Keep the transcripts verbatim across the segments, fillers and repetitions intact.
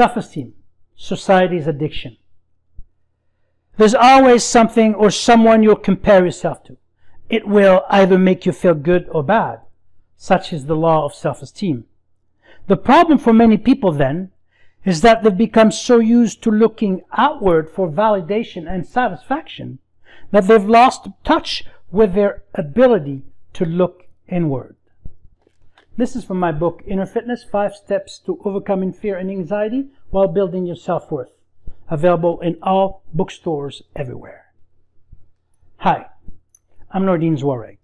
self-esteem, society's addiction. There's always something or someone you'll compare yourself to. It will either make you feel good or bad. Such is the law of self-esteem. The problem for many people then is that they've become so used to looking outward for validation and satisfaction that they've lost touch with their ability to look inward. This is from my book, Inner Fitness, Five Steps to Overcoming Fear and Anxiety While Building Your Self-Worth, available in all bookstores everywhere. Hi, I'm Nordine Zouareg.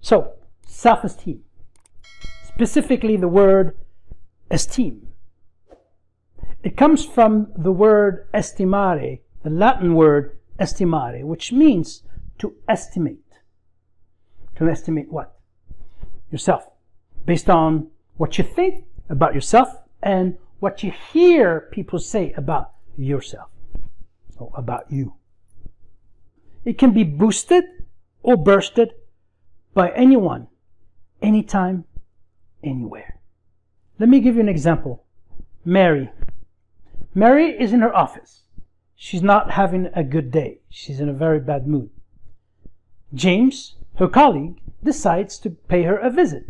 So, self-esteem, specifically the word esteem. It comes from the word estimare, the Latin word estimare, which means to estimate. To estimate what? Yourself, based on what you think about yourself and what you hear people say about yourself or about you. It can be boosted or bursted by anyone, anytime, anywhere. Let me give you an example. Mary. Mary is in her office. She's not having a good day. She's in a very bad mood. James, her colleague, decides to pay her a visit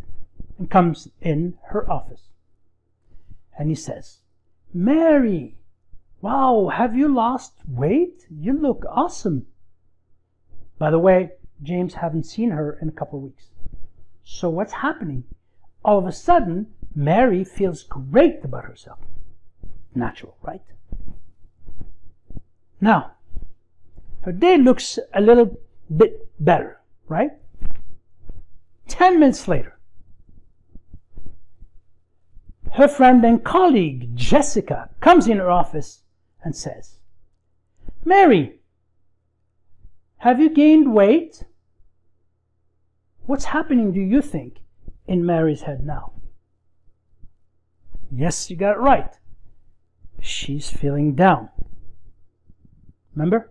and comes in her office. And he says, "Mary, wow, have you lost weight? You look awesome." By the way, James hasn't seen her in a couple of weeks. So what's happening? All of a sudden, Mary feels great about herself. Natural, right? Now, her day looks a little bit better, right? Ten minutes later, her friend and colleague, Jessica, comes in her office and says, "Mary, have you gained weight?" What's happening, do you think, in Mary's head now? Yes, you got it right. She's feeling down. Remember?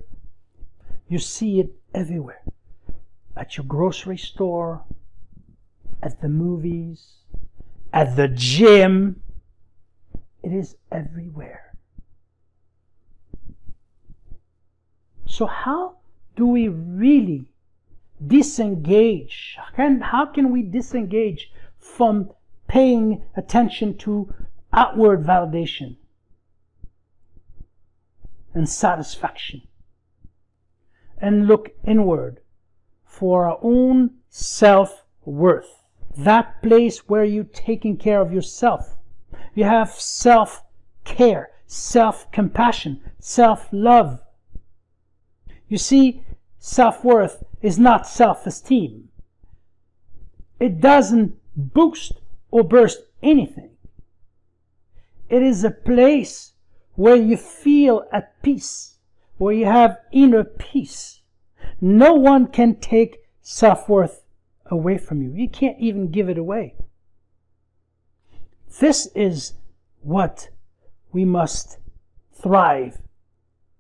You see it everywhere. At your grocery store, at the movies, at the gym. It is everywhere. So how do we really disengage? How can we disengage from paying attention to outward validation and satisfaction, and look inward for our own self-worth? That place where you're taking care of yourself. You have self-care, self-compassion, self-love. You see, self-worth is not self-esteem. It doesn't boost or burst anything. It is a place where you feel at peace, where you have inner peace. No one can take self-worth away from you. You can't even give it away. This is what we must thrive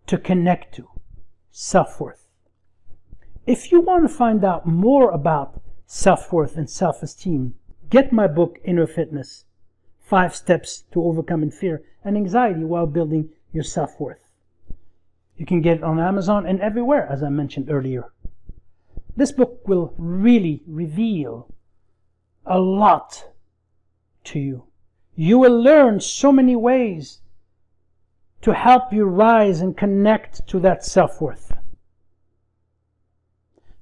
to connect to, self-worth. If you want to find out more about self-worth and self-esteem, get my book, Inner Fitness, Five Steps to Overcoming Fear and Anxiety While Building Your Self-Worth. You can get it on Amazon and everywhere, as I mentioned earlier. This book will really reveal a lot to you. You will learn so many ways to help you rise and connect to that self-worth.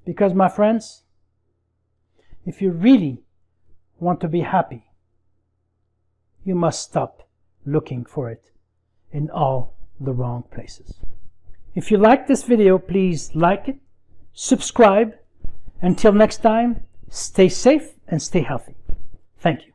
Because, my friends, if you really want to be happy, you must stop looking for it in all the wrong places. If you like this video, please like it, subscribe. Until next time, stay safe and stay healthy. Thank you.